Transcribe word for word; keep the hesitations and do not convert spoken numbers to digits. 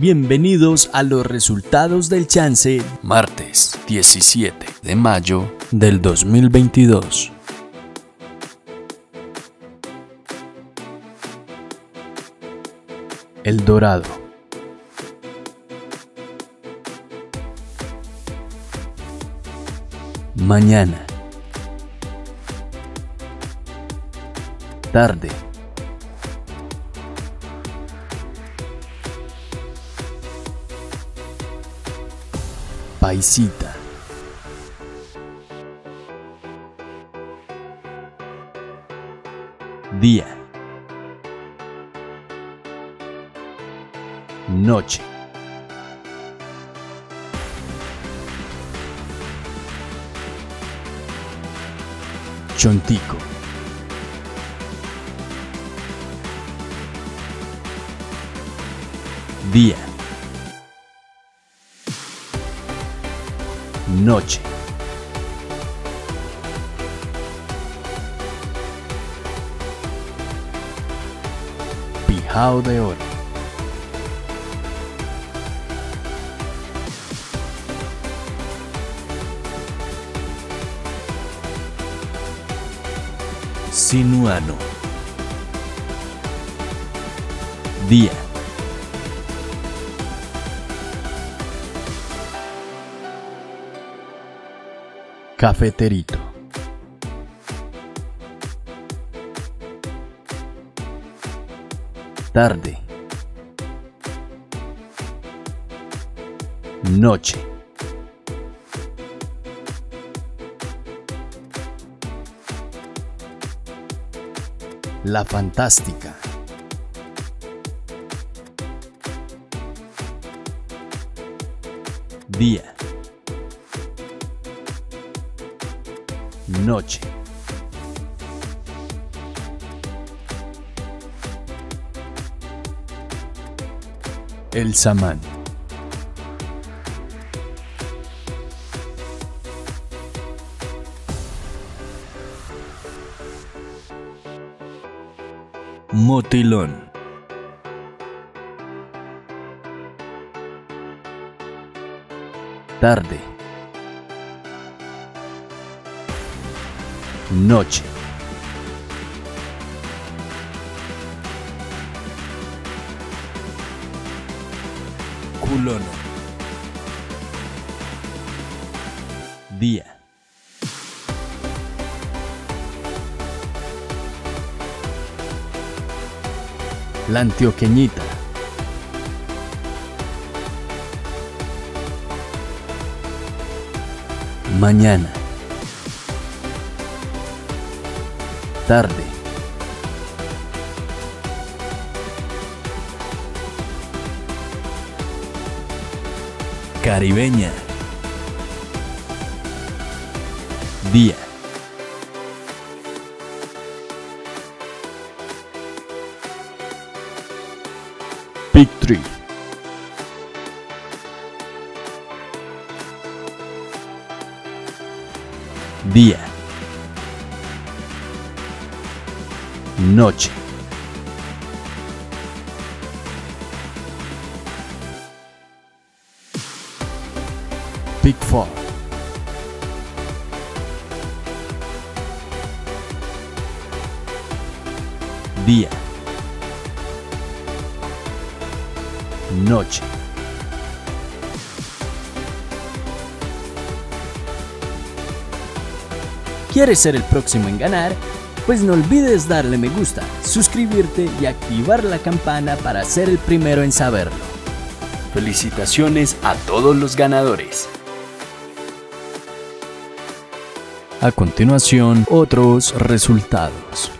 Bienvenidos a los resultados del chance martes diecisiete de mayo del dos mil veintidós. El Dorado. Mañana. Tarde. Paisita. Día. Noche. Chontico. Día. Noche. Pijao de oro. Sinuano. Día. Cafeterito. Tarde. Noche. La Fantástica. Día. Noche. El Samán. Motilón. Tarde. Noche. Culona. Día. La Antioqueñita. Mañana. Tarde. Caribeña. Día. Pick tres. Día. Noche. Pick cuatro. Día. Noche. ¿Quieres ser el próximo en ganar? Pues no olvides darle me gusta, suscribirte y activar la campana para ser el primero en saberlo. Felicitaciones a todos los ganadores. A continuación, otros resultados.